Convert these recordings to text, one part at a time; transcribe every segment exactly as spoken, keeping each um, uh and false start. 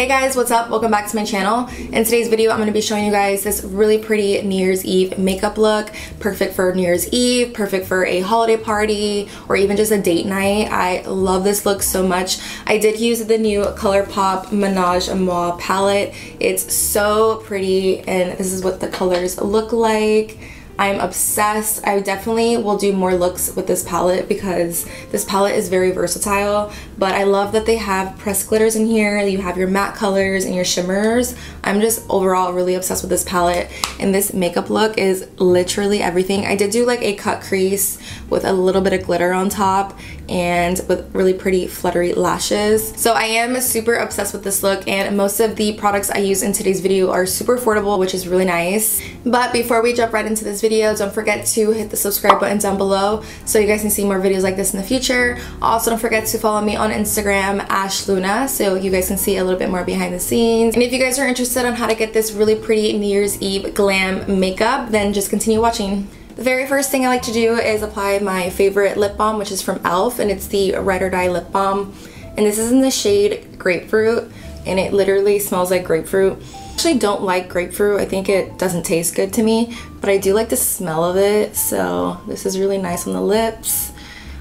Hey guys, what's up? Welcome back to my channel. In today's video, I'm going to be showing you guys this really pretty New Year's Eve makeup look. Perfect for New Year's Eve, perfect for a holiday party, or even just a date night. I love this look so much. I did use the new ColourPop Ménage A Muah palette. It's so pretty, and this is what the colors look like. I'm obsessed. I definitely will do more looks with this palette because this palette is very versatile, but I love that they have pressed glitters in here. You have your matte colors and your shimmers. I'm just overall really obsessed with this palette, and this makeup look is literally everything. I did do like a cut crease with a little bit of glitter on top and with really pretty fluttery lashes. So I am super obsessed with this look, and most of the products I use in today's video are super affordable, which is really nice. But before we jump right into this video, Video, don't forget to hit the subscribe button down below so you guys can see more videos like this in the future. Also, don't forget to follow me on Instagram, ashhluna, so you guys can see a little bit more behind the scenes. And if you guys are interested on how to get this really pretty New Year's Eve glam makeup, then just continue watching. The very first thing I like to do is apply my favorite lip balm, which is from e l f, and it's the Ride or Die lip balm. And this is in the shade Grapefruit, and it literally smells like grapefruit. I actually don't like grapefruit. I think it doesn't taste good to me, but I do like the smell of it, so this is really nice on the lips.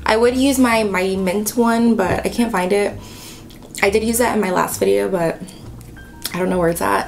I would use my Mighty Mint one, but I can't find it. I did use that in my last video, but I don't know where it's at.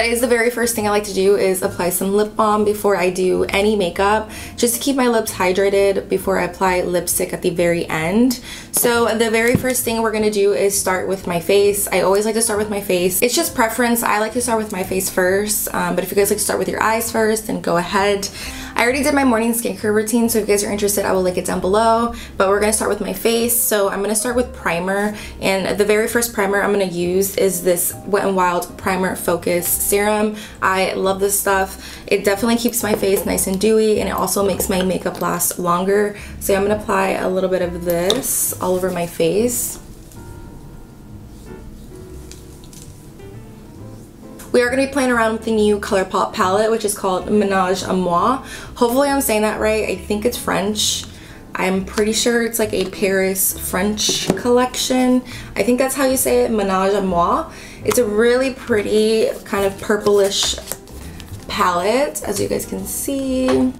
That is the very first thing I like to do, is apply some lip balm before I do any makeup, just to keep my lips hydrated before I apply lipstick at the very end. So the very first thing we're going to do is start with my face. I always like to start with my face. It's just preference. I like to start with my face first, um, but if you guys like to start with your eyes first, then go ahead. I already did my morning skincare routine, so if you guys are interested, I will link it down below, but we're going to start with my face. So I'm going to start with primer, and the very first primer I'm going to use is this Wet n Wild Primer Focus Serum. I love this stuff. It definitely keeps my face nice and dewy, and it also makes my makeup last longer. So I'm going to apply a little bit of this all over my face. We are going to be playing around with the new ColourPop palette, which is called Ménage A Muah. Hopefully I'm saying that right. I think it's French. I'm pretty sure it's like a Paris French collection. I think that's how you say it, Ménage A Muah. It's a really pretty kind of purplish palette, as you guys can see.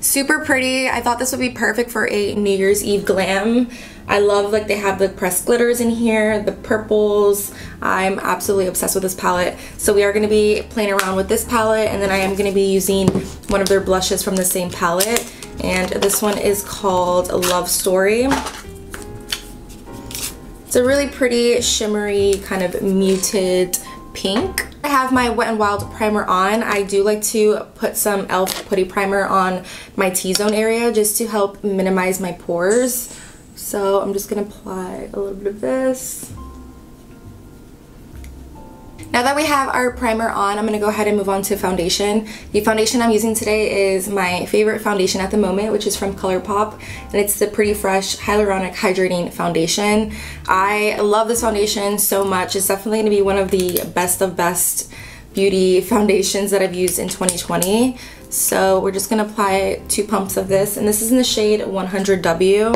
Super pretty. I thought this would be perfect for a New Year's Eve glam. I love like they have the pressed glitters in here, the purples. I'm absolutely obsessed with this palette. So we are going to be playing around with this palette, and then I am going to be using one of their blushes from the same palette. And this one is called Love Story. It's a really pretty shimmery kind of muted pink. I have my Wet n Wild primer on. I do like to put some e l f putty primer on my T-zone area just to help minimize my pores. So I'm just going to apply a little bit of this. Now that we have our primer on, I'm going to go ahead and move on to foundation. The foundation I'm using today is my favorite foundation at the moment, which is from ColourPop, and it's the Pretty Fresh Hyaluronic Hydrating Foundation. I love this foundation so much. It's definitely going to be one of the best of best beauty foundations that I've used in twenty twenty. So we're just going to apply two pumps of this, and this is in the shade one hundred W.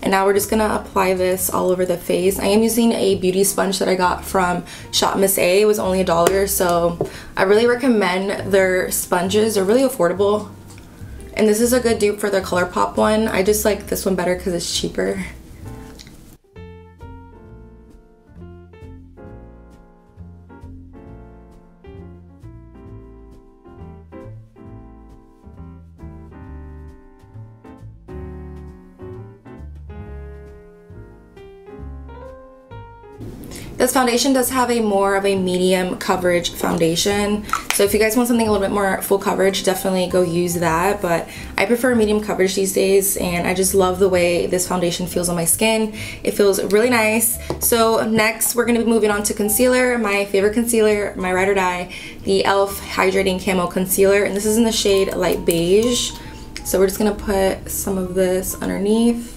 And now we're just going to apply this all over the face. I am using a beauty sponge that I got from Shop Miss A. It was only a dollar, so I really recommend their sponges. They're really affordable. And this is a good dupe for the ColourPop one. I just like this one better because it's cheaper. This foundation does have a more of a medium coverage foundation, so if you guys want something a little bit more full coverage, definitely go use that, but I prefer medium coverage these days, and I just love the way this foundation feels on my skin. It feels really nice. So next we're going to be moving on to concealer. My favorite concealer, my ride or die, the e l f Hydrating Camo Concealer, and this is in the shade Light Beige. So we're just going to put some of this underneath.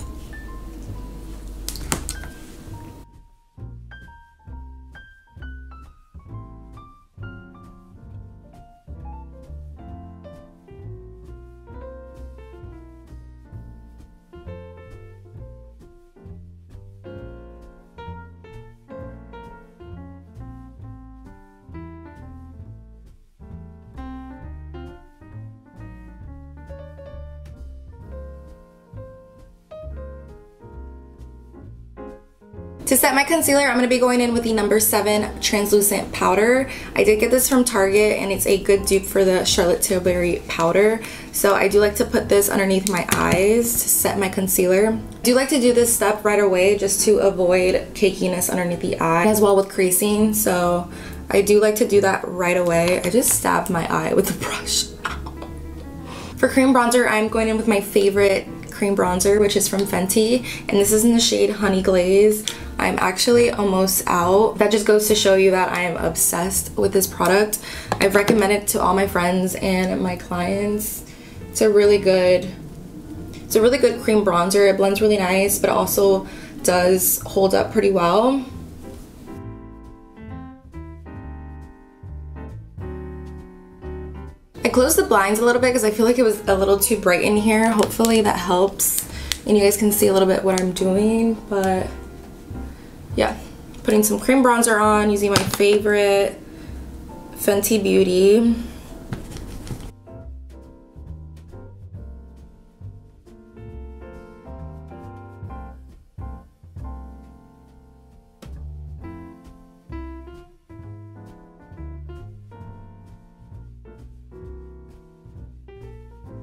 To set my concealer, I'm going to be going in with the number seven translucent powder. I did get this from Target and it's a good dupe for the Charlotte Tilbury powder. So I do like to put this underneath my eyes to set my concealer. I do like to do this step right away just to avoid cakiness underneath the eye as well with creasing. So I do like to do that right away. I just stabbed my eye with the brush. For cream bronzer, I'm going in with my favorite cream bronzer, which is from Fenty, and this is in the shade Honey Glaze. I'm actually almost out. That just goes to show you that I am obsessed with this product. I've recommended it to all my friends and my clients. It's a really good, it's a really good cream bronzer. It blends really nice, but it also does hold up pretty well. I closed the blinds a little bit because I feel like it was a little too bright in here. Hopefully that helps and you guys can see a little bit what I'm doing, but yeah. Putting some cream bronzer on using my favorite Fenty Beauty.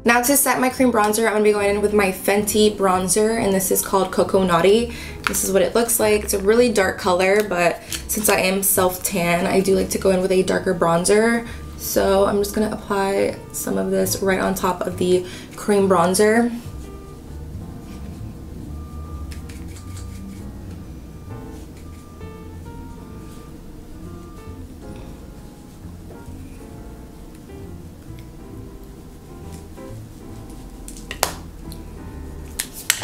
Now to set my cream bronzer, I'm going to be going in with my Fenty bronzer, and this is called Coco Naughty. This is what it looks like. It's a really dark color, but since I am self-tan, I do like to go in with a darker bronzer. So I'm just going to apply some of this right on top of the cream bronzer.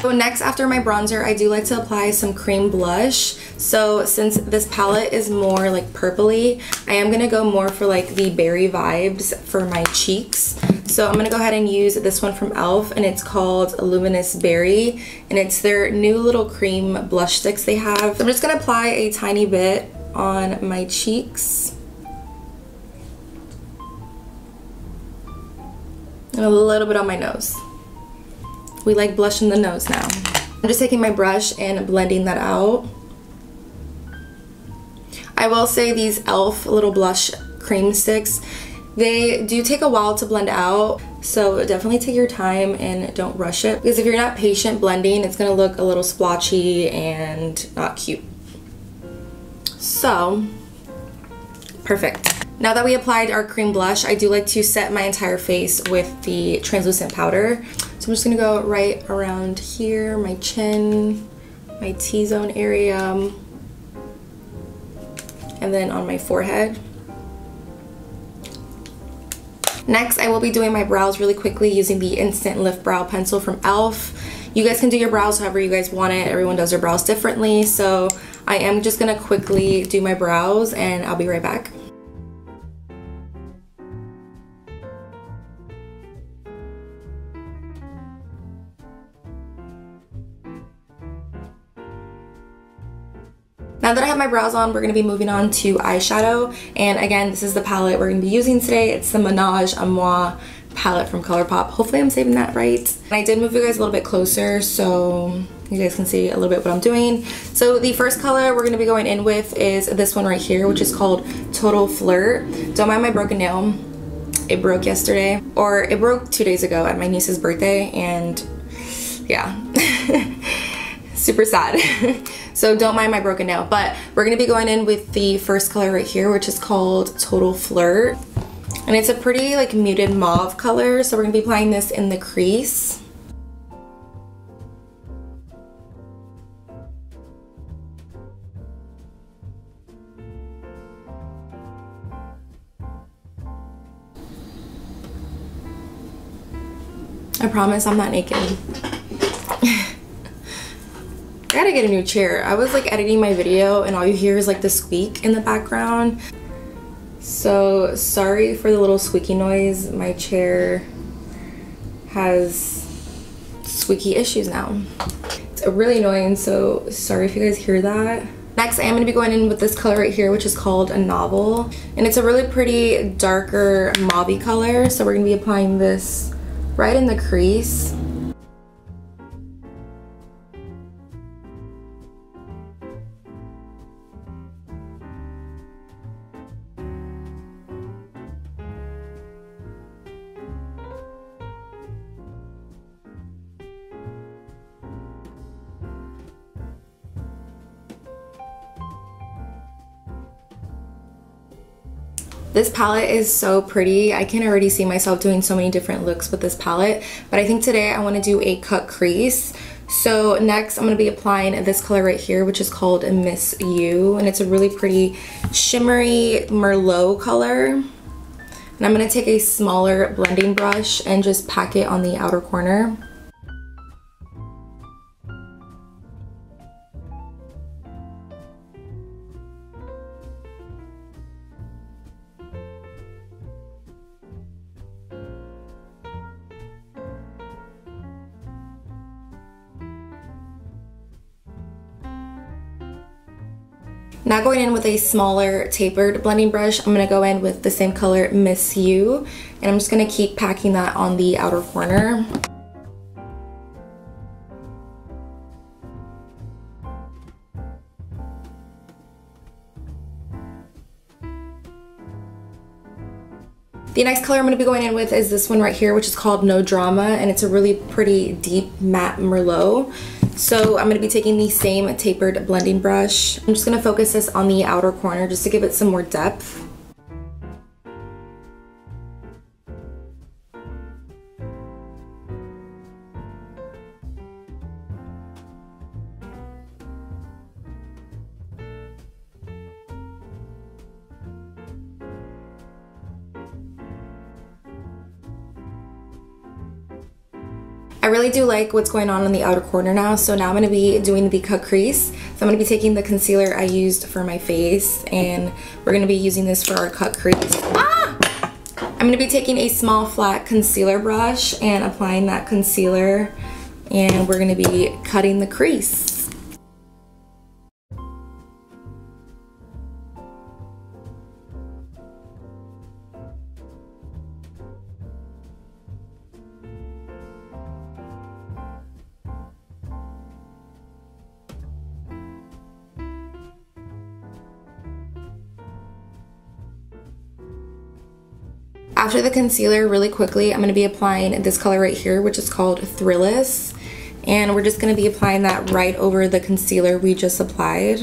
So next, after my bronzer, I do like to apply some cream blush. So since this palette is more like purpley, I am going to go more for like the berry vibes for my cheeks. So I'm going to go ahead and use this one from e l f and it's called Luminous Berry. And it's their new little cream blush sticks they have. So I'm just going to apply a tiny bit on my cheeks. And a little bit on my nose. We like blush in the nose now. I'm just taking my brush and blending that out. I will say these e l f little blush cream sticks, they do take a while to blend out, so definitely take your time and don't rush it, because if you're not patient blending, it's going to look a little splotchy and not cute. So, perfect. Now that we applied our cream blush, I do like to set my entire face with the translucent powder. So I'm just going to go right around here, my chin, my T-zone area, and then on my forehead. Next, I will be doing my brows really quickly using the Instant Lift Brow Pencil from e l f. You guys can do your brows however you guys want it. Everyone does their brows differently. So I am just going to quickly do my brows and I'll be right back. Now that I have my brows on, we're going to be moving on to eyeshadow, and again, this is the palette we're going to be using today. It's the Ménage A Muah palette from ColourPop. Hopefully I'm saving that right. And I did move you guys a little bit closer so you guys can see a little bit what I'm doing. So the first color we're going to be going in with is this one right here, which is called Total Flirt. Don't mind my broken nail. It broke yesterday, or it broke two days ago at my niece's birthday, and yeah. Super sad. So don't mind my broken nail, but we're going to be going in with the first color right here, which is called Total Flirt, and it's a pretty like muted mauve color, so we're going to be applying this in the crease. I promise I'm not naked. I gotta get a new chair. I was like editing my video and all you hear is like the squeak in the background. So sorry for the little squeaky noise. My chair has squeaky issues now. It's really annoying, so sorry if you guys hear that. Next, I am gonna be going in with this color right here, which is called A Novel. And it's a really pretty darker mauve-y color. So we're gonna be applying this right in the crease. This palette is so pretty. I can already see myself doing so many different looks with this palette, but I think today I want to do a cut crease. So next I'm going to be applying this color right here, which is called Miss You, and it's a really pretty shimmery Merlot color. And I'm going to take a smaller blending brush and just pack it on the outer corner. Now going in with a smaller tapered blending brush, I'm going to go in with the same color Miss You, and I'm just going to keep packing that on the outer corner. The next color I'm going to be going in with is this one right here, which is called No Drama, and it's a really pretty deep matte Merlot. So I'm going to be taking the same tapered blending brush. I'm just going to focus this on the outer corner just to give it some more depth. I really do like what's going on in the outer corner now, so now I'm going to be doing the cut crease. So I'm going to be taking the concealer I used for my face, and we're going to be using this for our cut crease. Ah! I'm going to be taking a small flat concealer brush and applying that concealer, and we're going to be cutting the crease. After the concealer, really quickly, I'm going to be applying this color right here, which is called Thrillist, and we're just going to be applying that right over the concealer we just applied.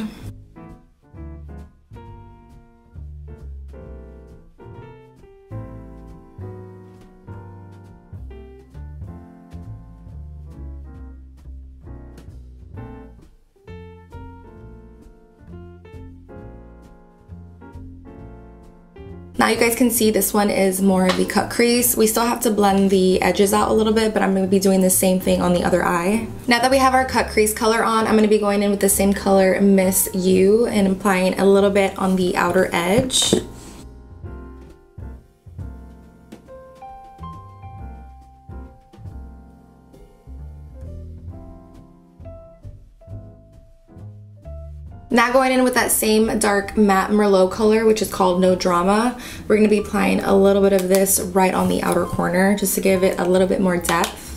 Now you guys can see this one is more of the cut crease. We still have to blend the edges out a little bit, but I'm going to be doing the same thing on the other eye. Now that we have our cut crease color on, I'm going to be going in with the same color Miss You and applying a little bit on the outer edge. Now going in with that same dark matte Merlot color, which is called No Drama, we're going to be applying a little bit of this right on the outer corner just to give it a little bit more depth.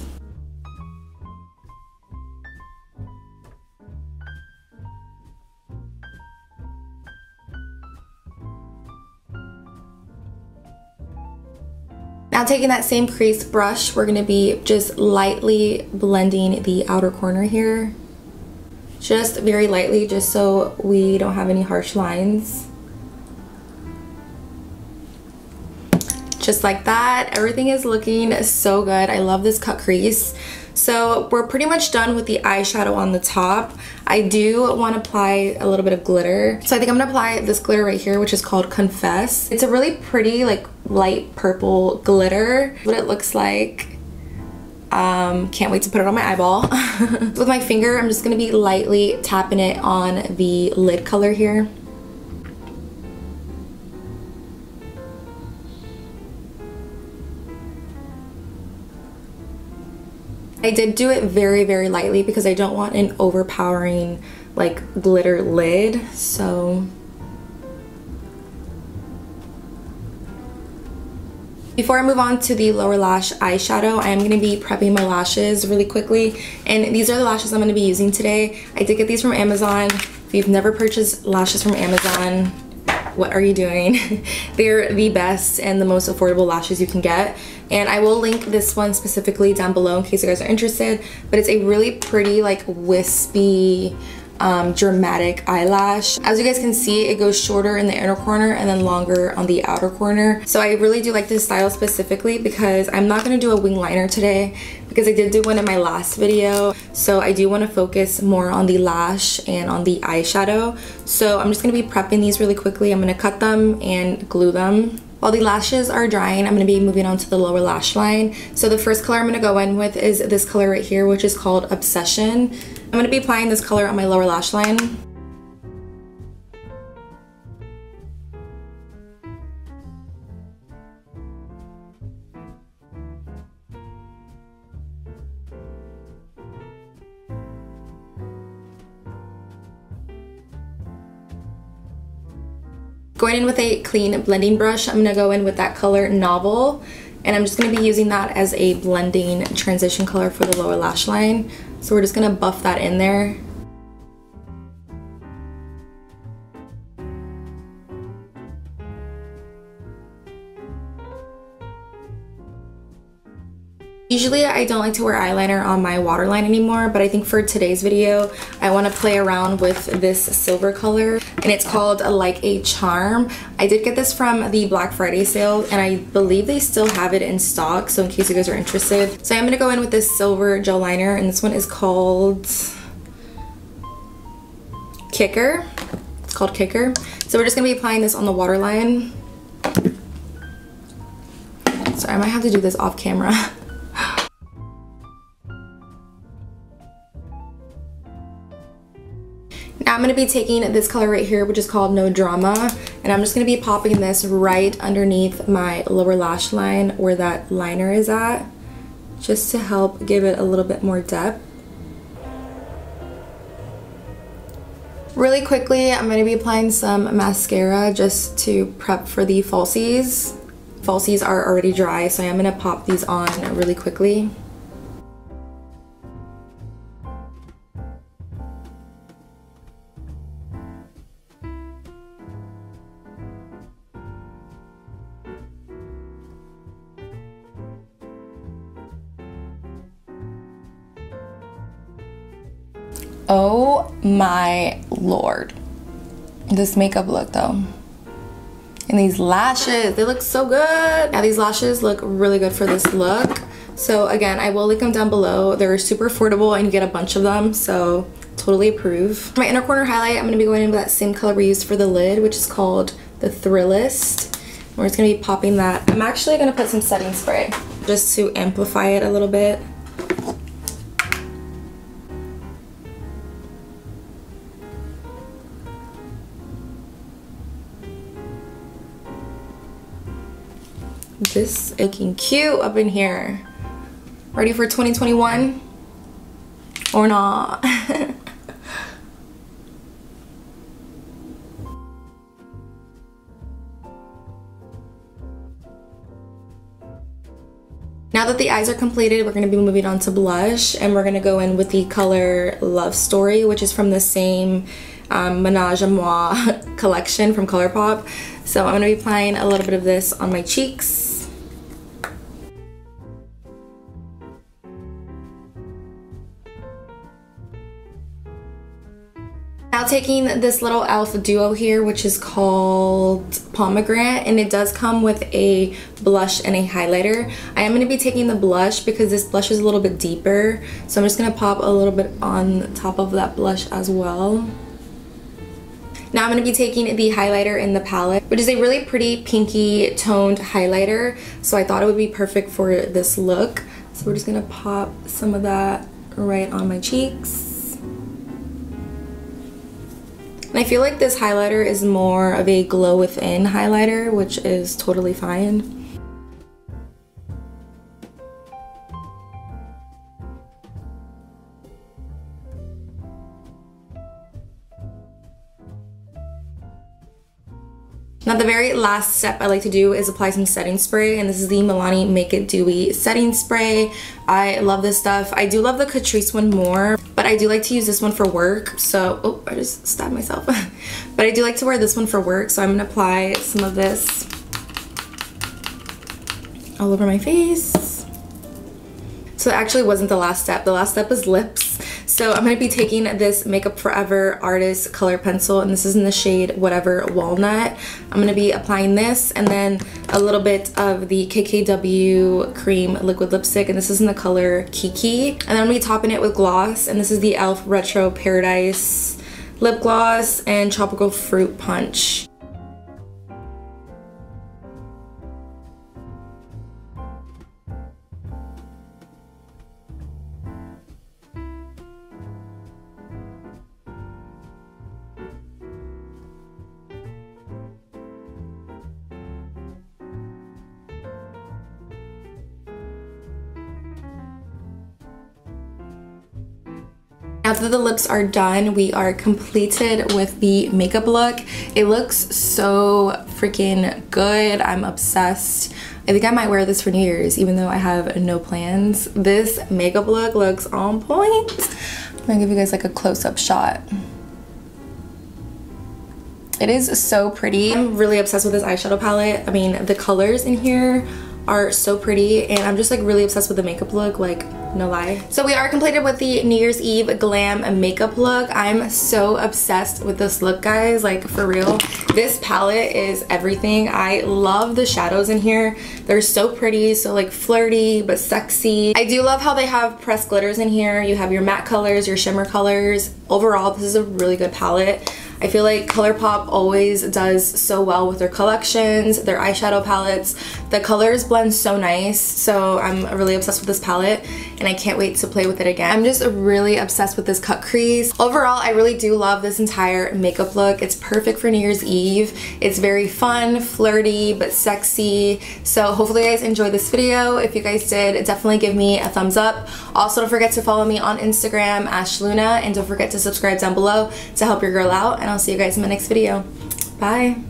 Now taking that same crease brush, we're going to be just lightly blending the outer corner here. Just very lightly, just so we don't have any harsh lines. Just like that. Everything is looking so good. I love this cut crease. So we're pretty much done with the eyeshadow on the top. I do want to apply a little bit of glitter. So I think I'm going to apply this glitter right here, which is called Confess. It's a really pretty, like, light purple glitter. What it looks like. Um, can't wait to put it on my eyeball. With my finger, I'm just going to be lightly tapping it on the lid color here. I did do it very, very lightly because I don't want an overpowering, like, glitter lid, so... Before I move on to the lower lash eyeshadow, I am going to be prepping my lashes really quickly, and these are the lashes I'm going to be using today. I did get these from Amazon. If you've never purchased lashes from Amazon, what are you doing? They're the best and the most affordable lashes you can get, and I will link this one specifically down below in case you guys are interested, but it's a really pretty, like, wispy um, dramatic eyelash. As you guys can see, it goes shorter in the inner corner and then longer on the outer corner. So I really do like this style specifically because I'm not going to do a wing liner today, because I did do one in my last video. So I do want to focus more on the lash and on the eyeshadow. So I'm just going to be prepping these really quickly. I'm going to cut them and glue them. While the lashes are drying, I'm going to be moving on to the lower lash line. So the first color I'm going to go in with is this color right here, which is called Obsession. I'm going to be applying this color on my lower lash line. Going in with a clean blending brush, I'm going to go in with that color Novel, and I'm just going to be using that as a blending transition color for the lower lash line. So we're just going to buff that in there. Usually I don't like to wear eyeliner on my waterline anymore, but I think for today's video, I want to play around with this silver color, and it's called Like a Charm. I did get this from the Black Friday sale, and I believe they still have it in stock, so in case you guys are interested. So I'm going to go in with this silver gel liner, and this one is called Kicker. It's called Kicker. So we're just going to be applying this on the waterline. Sorry, I might have to do this off camera. I'm going to be taking this color right here, which is called No Drama, and I'm just going to be popping this right underneath my lower lash line where that liner is at, just to help give it a little bit more depth. Really quickly, I'm going to be applying some mascara just to prep for the falsies. Falsies are already dry, so I'm going to pop these on really quickly. Oh my lord, this makeup look though, and these lashes, they look so good. Now these lashes look really good for this look. So again, I will link them down below. They're super affordable and you get a bunch of them, so totally approve. For my inner corner highlight, I'm going to be going in with that same color we used for the lid, which is called the Thrillist. We're just going to be popping that. I'm actually going to put some setting spray just to amplify it a little bit. This looking cute up in here. Ready for twenty twenty-one? Or not? Now that the eyes are completed, we're going to be moving on to blush, and we're going to go in with the color Love Story, which is from the same um, Ménage A Muah collection from ColourPop. So I'm going to be applying a little bit of this on my cheeks. Now taking this little e l f duo here, which is called Pomegranate, and it does come with a blush and a highlighter. I am going to be taking the blush because this blush is a little bit deeper, so I'm just going to pop a little bit on top of that blush as well. Now I'm going to be taking the highlighter in the palette, which is a really pretty pinky toned highlighter, so I thought it would be perfect for this look. So we're just going to pop some of that right on my cheeks. And I feel like this highlighter is more of a glow within highlighter, which is totally fine. Now the very last step I like to do is apply some setting spray, and this is the Milani Make It Dewy setting spray. I love this stuff. I do love the Catrice one more, but I do like to use this one for work. So, oh, I just stabbed myself. But I do like to wear this one for work, so I'm going to apply some of this all over my face. So it actually wasn't the last step. The last step is lips. So I'm going to be taking this Makeup Forever Artist Color Pencil, and this is in the shade Whatever Walnut. I'm going to be applying this and then a little bit of the K K W Cream Liquid Lipstick, and this is in the color Kiki. And then I'm going to be topping it with gloss, and this is the e l f Retro Paradise Lip Gloss and Tropical Fruit Punch. After the lips are done, we are completed with the makeup look. It looks so freaking good. I'm obsessed. I think I might wear this for New Year's, even though I have no plans. This makeup look looks on point. I'm gonna give you guys like a close-up shot. It is so pretty. I'm really obsessed with this eyeshadow palette. I mean, the colors in here are so pretty, and I'm just like really obsessed with the makeup look, like no lie. So we are completed with the New Year's Eve glam makeup look. I'm so obsessed with this look, guys, like for real. This palette is everything. I love the shadows in here. They're so pretty, so like flirty but sexy. I do love how they have pressed glitters in here. You have your matte colors, your shimmer colors. Overall, this is a really good palette. I feel like ColourPop always does so well with their collections, their eyeshadow palettes. The colors blend so nice, so I'm really obsessed with this palette, and I can't wait to play with it again. I'm just really obsessed with this cut crease. Overall, I really do love this entire makeup look. It's perfect for New Year's Eve. It's very fun, flirty, but sexy. So hopefully you guys enjoyed this video. If you guys did, definitely give me a thumbs up. Also, don't forget to follow me on Instagram, ashhluna, and don't forget to subscribe down below to help your girl out. And I'll see you guys in my next video. Bye!